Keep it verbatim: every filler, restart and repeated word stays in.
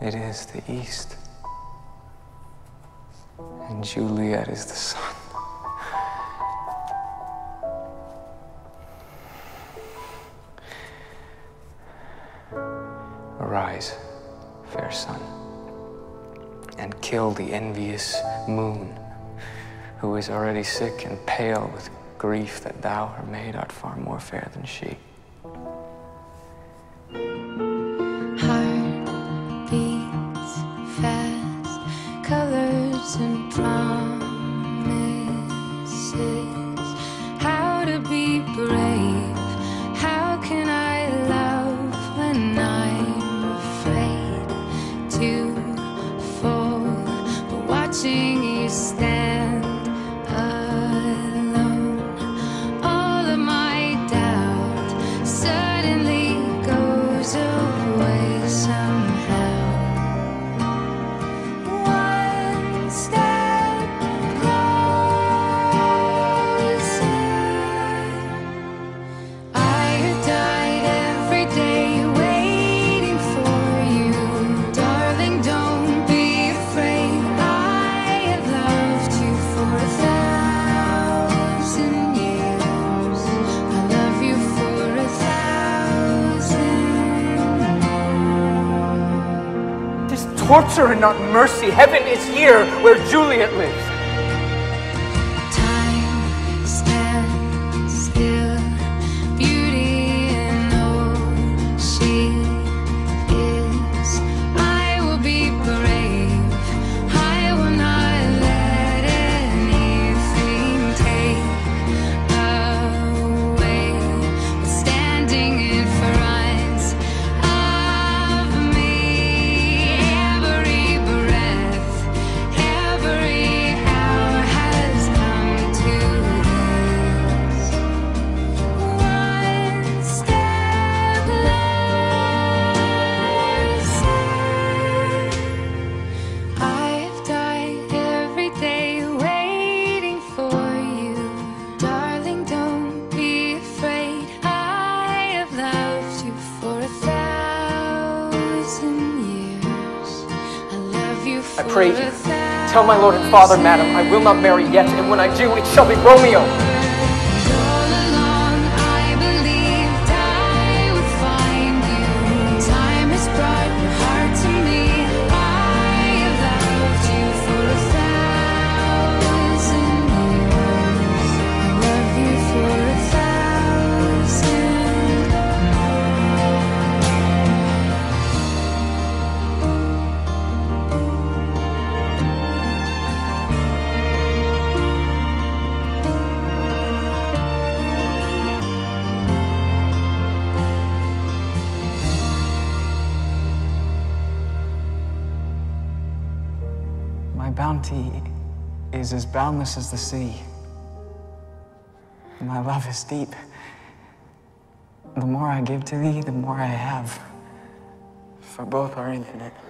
It is the east, and Juliet is the sun. Arise, fair sun, and kill the envious moon, who is already sick and pale with grief that thou, her maid, art far more fair than she. And promises how to be brave. How can I love when I'm afraid to fall? But watching you stand alone, all of my doubt suddenly goes away somehow. Torture and not mercy. Heaven is here where Juliet lives. Time stands still. Beauty and all she is. I will be brave. I will not let anything take away. But standing in I pray you, tell my lord and father, madam, I will not marry yet, and when I do, it shall be Romeo. My bounty is as boundless as the sea. My love is deep. The more I give to thee, the more I have, for both are infinite.